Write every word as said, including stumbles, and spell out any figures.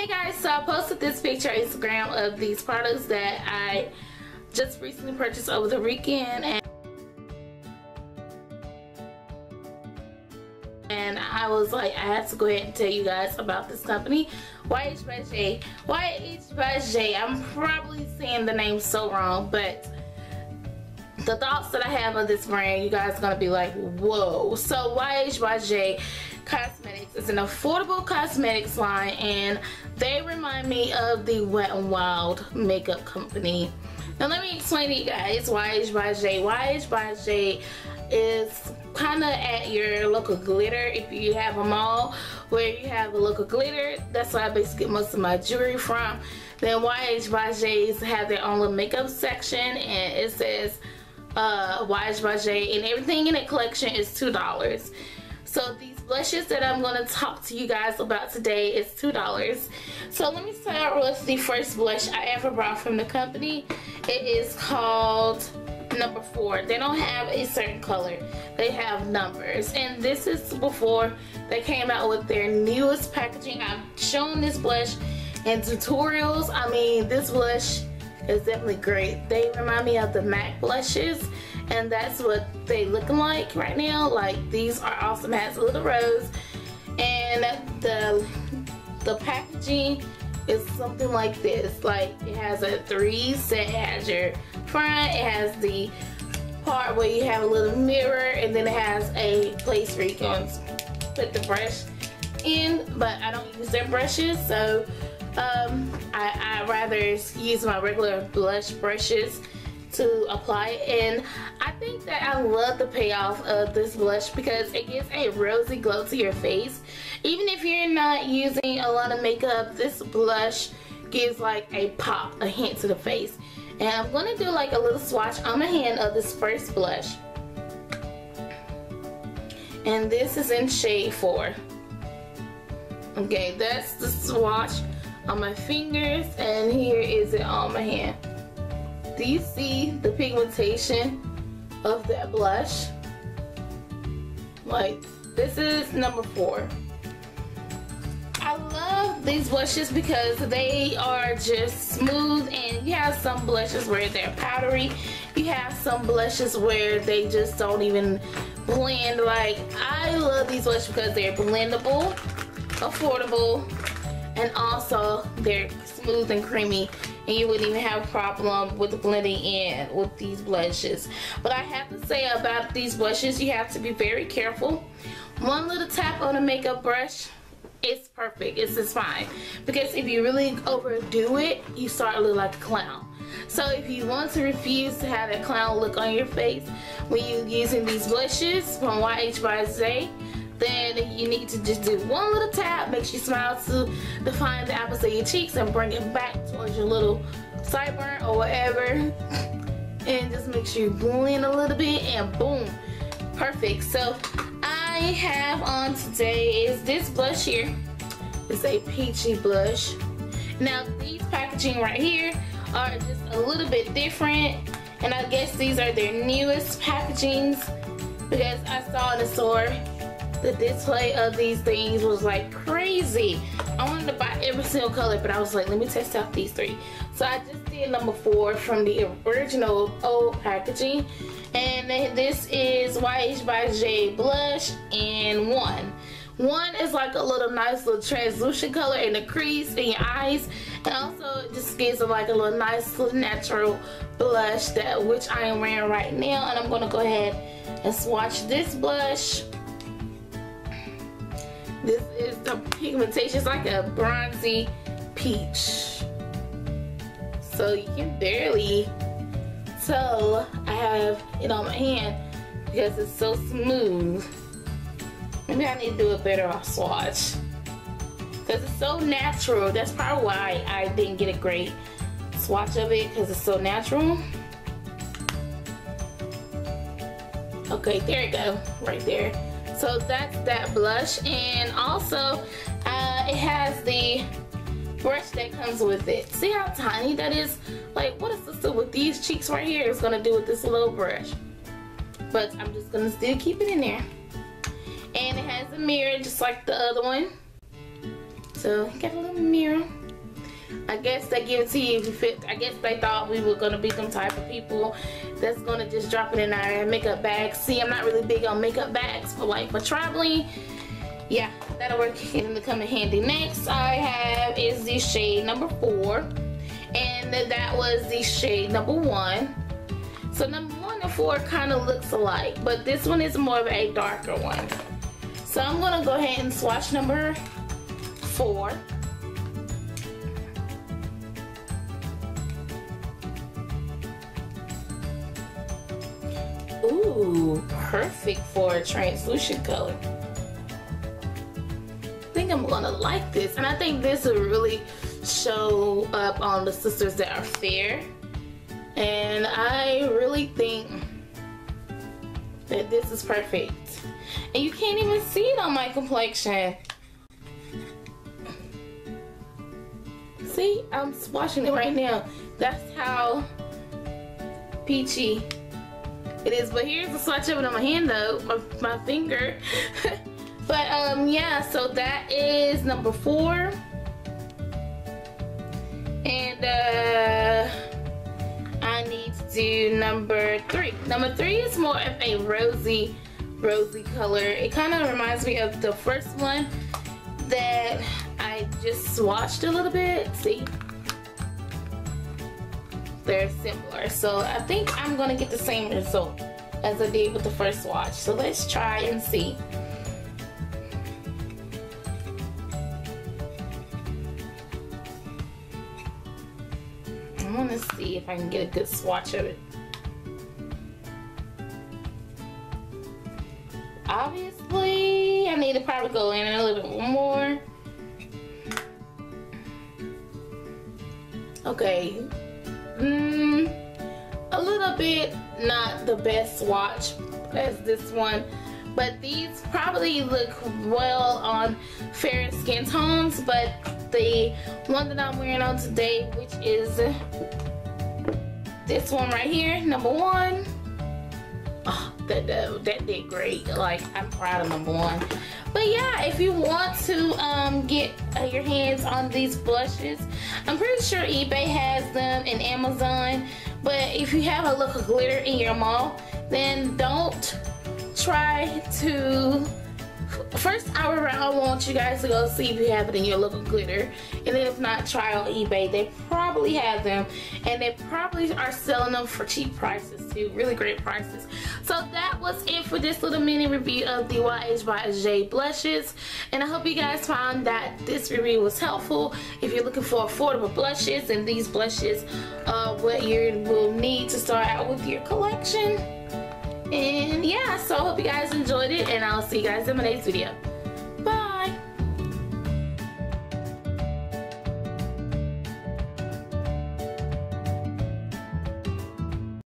Hey guys, so I posted this picture on Instagram of these products that I just recently purchased over the weekend, and and I was like, I had to go ahead and tell you guys about this company, Y H Bejha. Y H Bejha. I'm probably saying the name so wrong, but the thoughts that I have of this brand, you guys are going to be like, whoa. So Y H Bejha Cosmetics is an affordable cosmetics line, and they remind me of the Wet and Wild makeup company. Now let me explain to you guys Y H Bejha. Y H Bejha is kind of at your local glitter. If you have a mall where you have a local glitter, that's where I basically get most of my jewelry from. Then Y H Bejha's have their own little makeup section, and it says uh, Y H Bejha, and everything in that collection is two dollars. So these blushes that I'm going to talk to you guys about today is two dollars. So let me start with the first blush I ever brought from the company. It is called number four. They don't have a certain color, they have numbers, and this is before they came out with their newest packaging. I've shown this blush in tutorials. I mean, this blush is definitely great. They remind me of the MAC blushes, and that's what they looking like right now. Like, these are awesome. It has a little rose, and the the packaging is something like this. Like, it has a three set. It has your front, it has the part where you have a little mirror, and then it has a place where you can put the brush in, but I don't use their brushes, so um, I, I rather use my regular blush brushes to apply it. And I think that I love the payoff of this blush because it gives a rosy glow to your face. Even if you're not using a lot of makeup, this blush gives like a pop, a hint to the face. And I'm going to do like a little swatch on my hand of this first blush, and this is in shade four. Okay, that's the swatch on my fingers, and here is it on my hand. Do you see the pigmentation of that blush? Like, this is number four. I love these blushes because they are just smooth, and you have some blushes where they're powdery. You have some blushes where they just don't even blend. Like, I love these blushes because they're blendable, affordable, and also they're smooth and creamy, and you wouldn't even have a problem with blending in with these blushes. But I have to say about these blushes, you have to be very careful. One little tap on a makeup brush, it's perfect, it's just fine. Because if you really overdo it, you start to look like a clown. So if you want to refuse to have that clown look on your face when you're using these blushes from Y H Bejha, then you need to just do one little tap, makes you smile to define the apples of your cheeks and bring it back towards your little sideburn or whatever, and just make sure you blend a little bit, and boom, perfect. So I have on today is this blush here. It's a peachy blush. Now these packaging right here are just a little bit different, and I guess these are their newest packagings because I saw in the store the display of these things was like crazy. I wanted to buy every single color, but I was like, let me test out these three. So I just did number four from the original old packaging, and this is Y H Bejha blush in one. One is like a little nice little translucent color in the crease in your eyes, and also it just gives it like a little nice little natural blush, that which I am wearing right now. And I'm gonna go ahead and swatch this blush. This is the pigmentation. It's like a bronzy peach. So you can barely tell I have it on my hand because it's so smooth. Maybe I need to do a better swatch because it's so natural. That's probably why I didn't get a great swatch of it, because it's so natural. Okay, there you go, right there. So that's that blush, and also uh, it has the brush that comes with it. See how tiny that is? Like, what is this with these cheeks right here is gonna do with this little brush? But I'm just gonna still keep it in there. And it has a mirror just like the other one. So got a little mirror. I guess they give it to you if you fit. I guess they thought we were gonna be some type of people that's gonna just drop it in our makeup bags. See, I'm not really big on makeup bags, but like for traveling, yeah, that'll work and it'll come in handy. Next I have is the shade number four, and that was the shade number one. So number one and four kind of looks alike, but this one is more of a darker one. So I'm gonna go ahead and swatch number four. Ooh, perfect for a translucent color. I think I'm gonna like this, and I think this will really show up on the sisters that are fair. And I really think that this is perfect. And you can't even see it on my complexion. See, I'm swatching it right now. That's how peachy it is. But here's a swatch of it on my hand though, my, my finger. But um, yeah, so that is number four. And uh, I need to do number three. Number three is more of a rosy, rosy color. It kind of reminds me of the first one that I just swatched a little bit. See? They're similar, so I think I'm gonna get the same result as I did with the first swatch. So let's try and see. I want to see if I can get a good swatch of it. Obviously I need to probably go in a little bit more. Okay. Mm, a little bit not the best swatch as this one, but these probably look well on fair skin tones. But the one that I'm wearing on today, which is this one right here, number one, oh, that, that, that did great. Like, I'm proud of number one. But yeah, if you want to um, get uh, your hands on these blushes, I'm pretty sure eBay has them and Amazon. But if you have a look of glitter in your mall, then don't try to... First hour round, I want you guys to go see if you have it in your local glitter. And then if not, try on eBay. They probably have them. And they probably are selling them for cheap prices too. Really great prices. So that was it for this little mini review of the Y H Bejha blushes. And I hope you guys found that this review was helpful. If you're looking for affordable blushes, and these blushes are what you will need to start out with your collection. And yeah, so I hope you guys enjoyed it, and I'll see you guys in my next video. Bye!